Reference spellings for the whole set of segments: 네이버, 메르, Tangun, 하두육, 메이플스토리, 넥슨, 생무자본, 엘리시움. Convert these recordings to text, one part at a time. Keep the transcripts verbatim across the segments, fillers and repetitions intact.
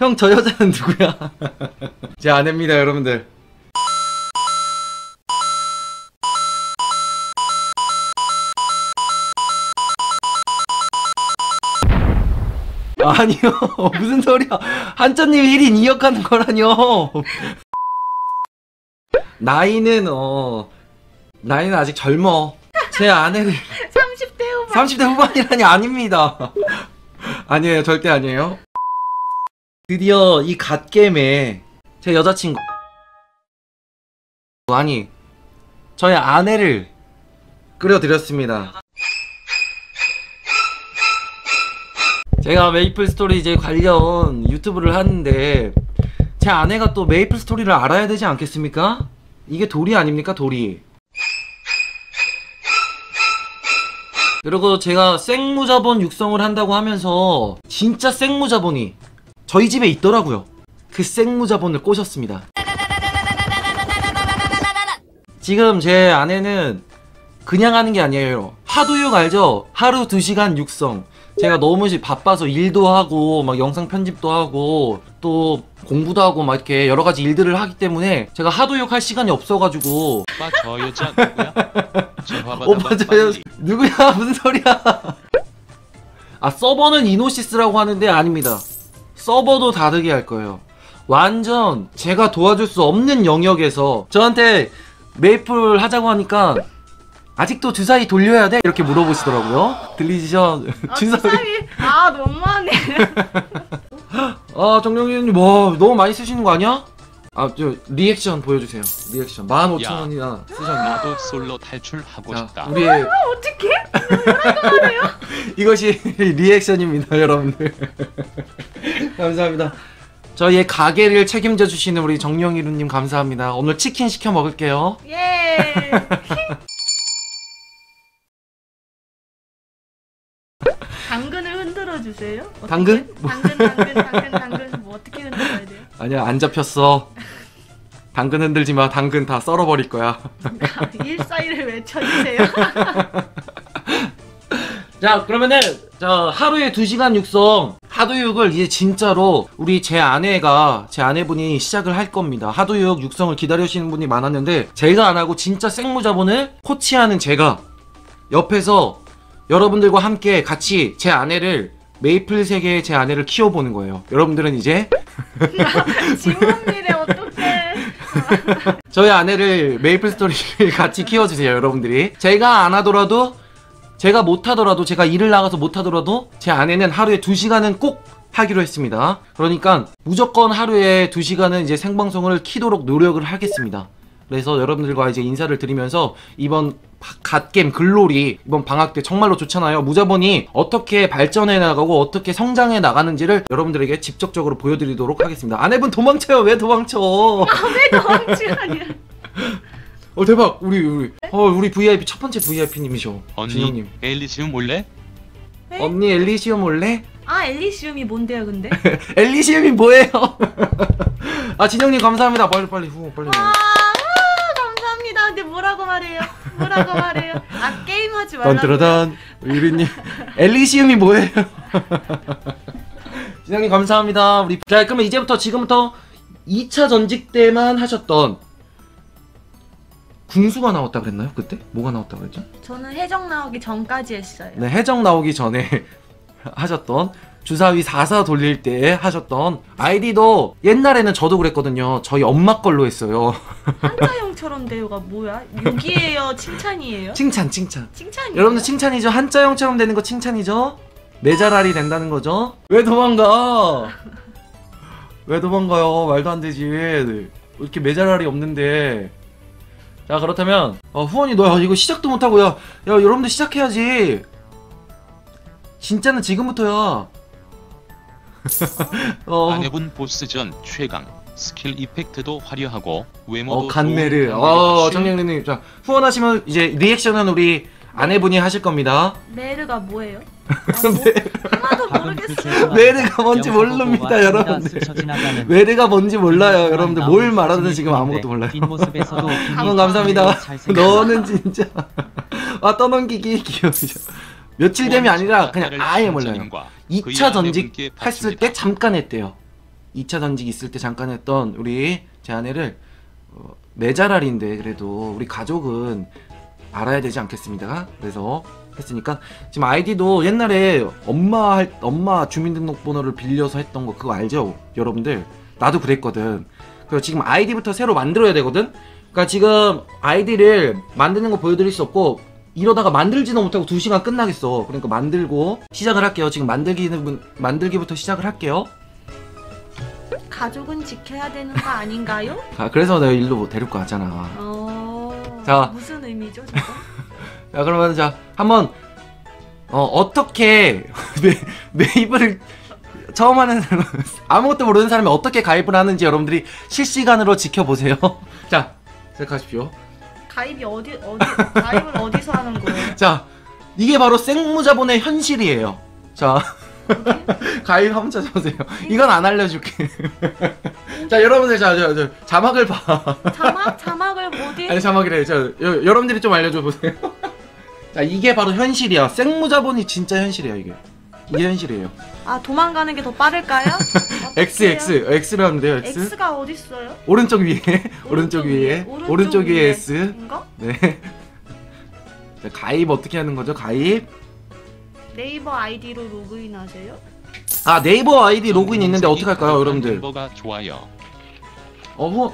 형, 저 여자는 누구야? 제 아내입니다, 여러분들. 아니요. 무슨 소리야. 한천님 일 인 이 역 하는 거라뇨. 나이는 어... 나이는 아직 젊어. 제 아내를... 삼십 대 후반. 삼십 대 후반이라니 아닙니다. 아니에요. 절대 아니에요. 드디어 이 갓겜에 제 여자친구, 아니 저의 아내를 끌어들였습니다. 제가 메이플스토리 이제 관련 유튜브를 하는데 제 아내가 또 메이플스토리를 알아야 되지 않겠습니까? 이게 도리 아닙니까? 도리. 그리고 제가 생무자본 육성을 한다고 하면서 진짜 생무자본이 저희 집에 있더라고요. 그 생무자본을 꼬셨습니다. 지금 제 아내는 그냥 하는 게 아니에요. 하두육 알죠? 하루 두 시간 육성. 제가 너무 바빠서 일도 하고 막 영상 편집도 하고 또 공부도 하고 막 이렇게 여러 가지 일들을 하기 때문에 제가 하도욕 할 시간이 없어가지고. 오빠 저 여자 누구야? 저 오빠 저 여자 누구야? 무슨 소리야? 아, 서버는 이노시스라고 하는데 아닙니다. 서버도 다르게 할 거예요. 완전 제가 도와줄 수 없는 영역에서 저한테 메이플 하자고 하니까 아직도 주사위 돌려야 돼? 이렇게 물어보시더라고요. 들리시죠? 아, 주사위. 주사위. 아, 너무하네. 아, 정영진님 뭐 너무 많이 쓰시는 거 아니야? 아, 저 리액션 보여주세요. 리액션 만 오천 원이나 쓰셨네. 나도 솔로 탈출하고 자, 싶다. 우리 어떻게? 뭐라고 말해요? 이것이 리액션입니다, 여러분들. 감사합니다. 저희의 가게를 책임져 주시는 우리 정영이루님 감사합니다. 오늘 치킨 시켜 먹을게요. 예. 당근을 흔들어 주세요. 당근? 당근, 당근, 당근, 당근. 뭐 어떻게 흔들어야 돼요? 아니야, 안 잡혔어. 당근 흔들지 마. 당근 다 썰어버릴 거야. 일사일을 외쳐주세요. 자, 그러면은 자, 하루에 두 시간 육성 하두육을 이제 진짜로 우리 제 아내가 제 아내분이 시작을 할 겁니다. 하두육 육성을 기다려주시는 분이 많았는데 제가 안 하고 진짜 생무자본을 코치하는 제가 옆에서 여러분들과 함께 같이 제 아내를 메이플 세계의 제 아내를 키워보는 거예요. 여러분들은 이제 지문이래. 어떡해. 저희 아내를 메이플 스토리를 같이 키워주세요. 여러분들이 제가 안 하더라도 제가 못하더라도 제가 일을 나가서 못하더라도 제 아내는 하루에 두 시간은 꼭 하기로 했습니다. 그러니까 무조건 하루에 두 시간은 이제 생방송을 키도록 노력을 하겠습니다. 그래서 여러분들과 이제 인사를 드리면서 이번 갓겜 글로리, 이번 방학 때 정말로 좋잖아요. 무자본이 어떻게 발전해 나가고 어떻게 성장해 나가는지를 여러분들에게 직접적으로 보여드리도록 하겠습니다. 아내분 도망쳐요. 왜 도망쳐? 왜 도망치라니. 어, 대박. 우리 우리 어, 우리 브이아이피 첫 번째 브이아이피님이셔. 언니 진영님. 엘리시움 올래? 네? 언니 엘리시움 올래? 아, 엘리시움이 뭔데요, 근데? 엘리시움이 뭐예요? 아, 진영님 감사합니다. 빨리 빨리 후 빨리. 근데 뭐라고 말해요? 뭐라고 말해요? 아, 게임하지 말라고. 던트러던 유리님. 엘리시움이 뭐예요? 진영님 감사합니다. 우리 자, 그러면 이제부터 지금부터 이 차 전직 때만 하셨던 궁수가 나왔다 그랬나요? 그때? 뭐가 나왔다 그랬죠? 저는 해적 나오기 전까지 했어요. 네, 해적 나오기 전에 하셨던 주사위 사사 돌릴 때 하셨던 아이디도 옛날에는 저도 그랬거든요. 저희 엄마 걸로 했어요. 한자형처럼 돼요가 뭐야? 욕이에요? 칭찬이에요? 칭찬, 칭찬. 칭찬이에요? 여러분들 칭찬이죠? 한자형처럼 되는 거 칭찬이죠? 내 자랄이 된다는 거죠? 왜 도망가? 왜 도망가요? 말도 안 되지. 이렇게 메자랄이 없는데. 자, 그렇다면 어, 후원이 너 이거 시작도 못하고 야, 야 여러분들 시작해야지. 진짜는 지금부터야. 어. 아내분 보스전 최강. 스킬 이펙트도 화려하고 외모도. 어, 갓메르. 어, 정영래님. 자, 후원하시면 이제 리액션은 우리 아내분이 하실 겁니다. 메르가 뭐예요? 아, 뭐, 하나도 모르겠어요. 메르가 뭔지 모릅니다, 여러분들. 메르가 뭔지 몰라요, 여러분들. 뭘 말하든 지금 아무것도 몰라요. 한번 감사합니다. 너는 진짜. 아, 떠넘기기 귀여우셔. 며칠 됨이 아니라 그냥 아예 몰라요. 이 차 전직 했을 때 잠깐 했대요. 이 차 던지기 있을 때 잠깐 했던 우리 제 아내를 어, 매자랄인데 그래도 우리 가족은 알아야 되지 않겠습니까? 그래서 했으니까 지금 아이디도 옛날에 엄마 할, 엄마 주민등록번호를 빌려서 했던 거 그거 알죠? 여러분들 나도 그랬거든. 그래서 지금 아이디부터 새로 만들어야 되거든? 그러니까 지금 아이디를 만드는 거 보여드릴 수 없고 이러다가 만들지도 못하고 두 시간 끝나겠어. 그러니까 만들고 시작을 할게요. 지금 만들기는, 만들기부터 시작을 할게요. 가족은 지켜야 되는 거 아닌가요? 아, 그래서 내가 일로 데리고 가잖아. 어... 자, 무슨 의미죠, 저거? 자, 그러면 자, 한번 어, 어떻게 네이버를 처음 하는 사람, 아무것도 모르는 사람이 어떻게 가입을 하는지 여러분들이 실시간으로 지켜보세요. 자, 시작하십시오. 가입이 어디, 어디, 가입을 어디서 하는 거예요? 자, 이게 바로 생무자본의 현실이에요. 자, 가입 한번 찾아보세요. 이건 안 알려줄게. 자, 여러분들, 자, 자, 자, 자막을 봐. 자막? 자막을 뭐지? 아니, 자막이래. 자, 여, 여러분들이 좀 알려줘보세요. 자, 이게 바로 현실이야. 생무자본이 진짜 현실이야, 이게. 이게 현실이에요. 아, 도망가는 게 더 빠를까요? X, X, X로 하면 돼요, X. X가 어딨어요? 오른쪽 위에, 오른쪽 위에, 오른쪽, 오른쪽 위에 S. 인가? 네. 자, 가입 어떻게 하는 거죠, 가입? 네이버 아이디로 로그인하세요? 아, 네이버 아이디 로그인 있는데 어떻게 할까요, 여러분들? 엠버가 좋아요. 어, 후원.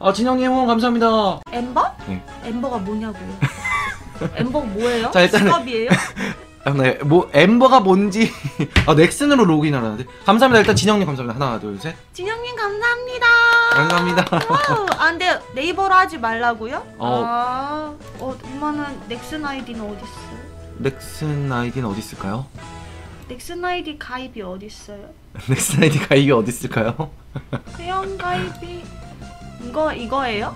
아, 진영님 후원 감사합니다. 엠버? 네. 엠버가 뭐냐고요? 엠버가 뭐예요? 자, 일단은... 직업이에요? 아, 네, 뭐 엠버가 뭔지. 아, 넥슨으로 로그인하라는데. 감사합니다. 일단 진영님 감사합니다. 하나, 둘, 셋. 진영님 감사합니다. 감사합니다. 와우. 아, 근데 네이버로 하지 말라고요? 어. 아, 어, 엄마는 넥슨 아이디는 어디 있어요? 넥슨 아이디는 어디 있을까요? 넥슨 아이디 가입이 어디 있어요? 넥슨 아이디 가입이 어디 있을까요? 회원 가입이 이거 이거예요?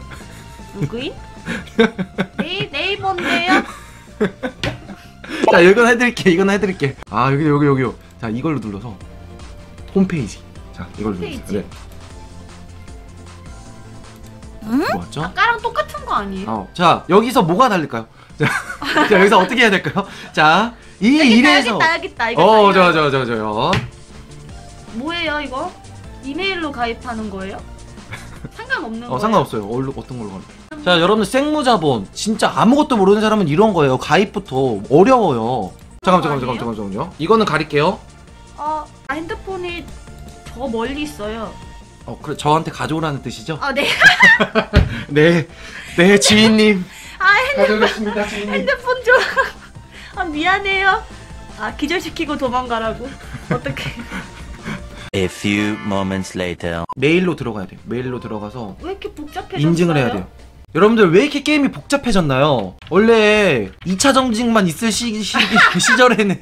로그인? 네, 네이버인데요. 자, 이건 해드릴게, 이건 해드릴게. 아, 여기, 여기, 여기요. 자, 이걸로 눌러서 홈페이지. 자, 이걸로 눌러서. 네. 음? 뭐였죠? 아까랑 똑같은 거 아니에요? 어. 자, 여기서 뭐가 다를까요? 자, 자, 여기서 어떻게 해야 될까요? 자, 이 일에서. 여기다, 여기다, 여기다. 어, 저, 저, 저, 저요. 뭐예요, 이거? 이메일로 가입하는 거예요? 상관없는 어, 거예요? 상관없어요. 얼른 어떤 걸로 가는. 자, 여러분들 생무자본 진짜 아무것도 모르는 사람은 이런 거예요. 가입부터 어려워요. 잠깐만 잠깐만 잠깐만 잠깐만요. 이거는 가릴게요. 어, 아, 핸드폰이 저 멀리 있어요. 어, 그래 저한테 가져오라는 뜻이죠? 아, 네. 네, 네 지인님. 아, 핸드폰, 핸드폰 좀. 아, 미안해요. 아, 기절시키고 도망가라고. 어떡해. A few moments later. 메일로 들어가야 돼요. 메일로 들어가서. 왜 이렇게 복잡해졌어요? 인증을 해야 돼요. 여러분들 왜 이렇게 게임이 복잡해졌나요? 원래 이 차 전직만 있을 시, 시, 시절에는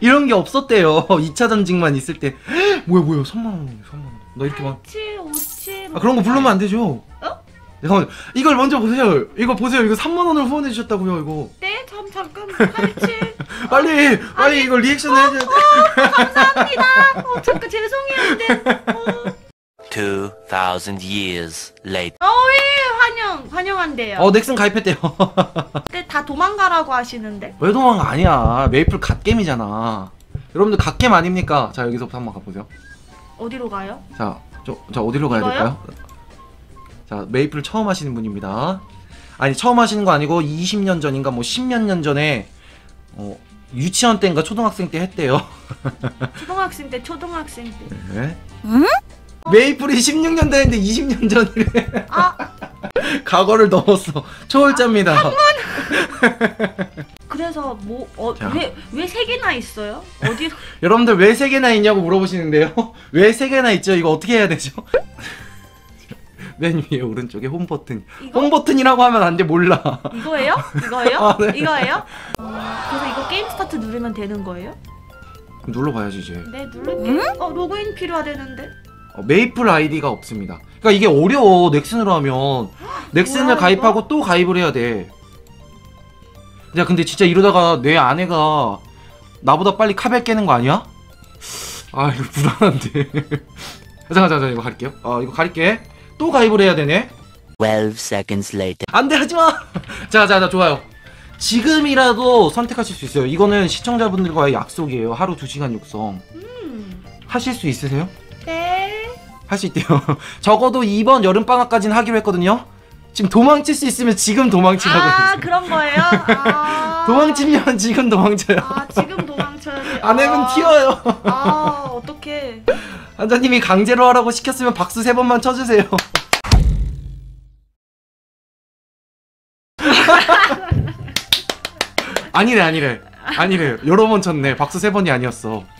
이런 게 없었대요. 이 차 전직만 있을 때. 뭐야 뭐야 삼만 원, 삼만 원. 나 이렇게 막 팔, 칠, 오, 칠, 아, 그런 거 부르면 안 되죠? 어? 잠깐만, 이걸 먼저 보세요. 이거 보세요. 이거 삼만 원을 후원해 주셨다고요, 이거. 네? 잠, 잠깐, 팔, 칠. 빨리, 어, 빨리 아니, 이걸 리액션을 어, 해줘야 돼. 어, 감사합니다. 어, 잠깐 죄송해요, 근데. 어. two thousand years later. 어이, 환영, 환영한대요. 어, 넥슨 가입했대요. 근데 다 도망가라고 하시는데? 왜 도망가? 아니야. 메이플 갓겜이잖아. 여러분들 갓겜 아닙니까? 자, 여기서부터 한번 가보세요. 어디로 가요? 자, 저, 저 어디로 가야 될까요? 자, 메이플 처음 하시는 분입니다. 아니, 처음 하시는 거 아니고 이십 년 전인가 뭐 십몇 년 전에 어, 유치원 때인가 초등학생 때 했대요. 초등학생 때, 초등학생 때. 네. 응? 메이플이 십육 년대인데 이십 년 전이래. 아. 과거를 넘었어. 초월자입니다. 아, 그래서 뭐 어 왜 왜 세 개나 있어요? 어디 여러분들 왜 세 개나 있냐고 물어보시는데요. 왜 세 개나 있죠? 이거 어떻게 해야 되죠? 맨 위에 오른쪽에 홈 버튼. 이거? 홈 버튼이라고 하면 안 돼. 몰라. 이거예요? 이거예요? 아, 네. 이거예요? 그래서 이거 게임 스타트 누르면 되는 거예요? 눌러 봐야지 이제. 네, 누를게. 음? 어, 로그인 필요하다는데. 메이플 아이디가 없습니다. 그러니까 이게 어려워. 넥슨으로 하면 넥슨을 뭐야, 가입하고 이거? 또 가입을 해야 돼. 야, 근데 진짜 이러다가 내 아내가 나보다 빨리 카벨 깨는 거 아니야? 아, 이거 불안한데. 잠깐 잠깐 이거 가릴게요. 아, 이거 가릴게. 또 가입을 해야 되네. twelve seconds later. 안돼, 하지마. 자자자, 좋아요. 지금이라도 선택하실 수 있어요. 이거는 시청자분들과의 약속이에요. 하루 두 시간 육성. 음. 하실 수 있으세요? 네. 할 수 있대요. 적어도 이번 여름방학까지는 하기로 했거든요. 지금 도망칠 수 있으면 지금 도망치라고. 아, 했어요. 그런 거예요? 아 도망치면 지금 도망쳐요. 아, 지금 도망쳐야 돼요. 안 하면 아 튀어요. 아, 어떡해. 환자님이 강제로 하라고 시켰으면 박수 세 번만 쳐주세요. 아니래 아니래 아니래 여러 번 쳤네. 박수 세 번이 아니었어.